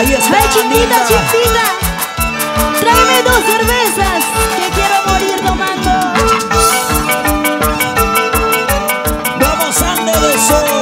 Ahí está, vecinita, chiquita, tráeme 2 cervezas, que quiero morir tomando. Vamos, Anderson.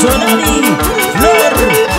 Sonali, Flor.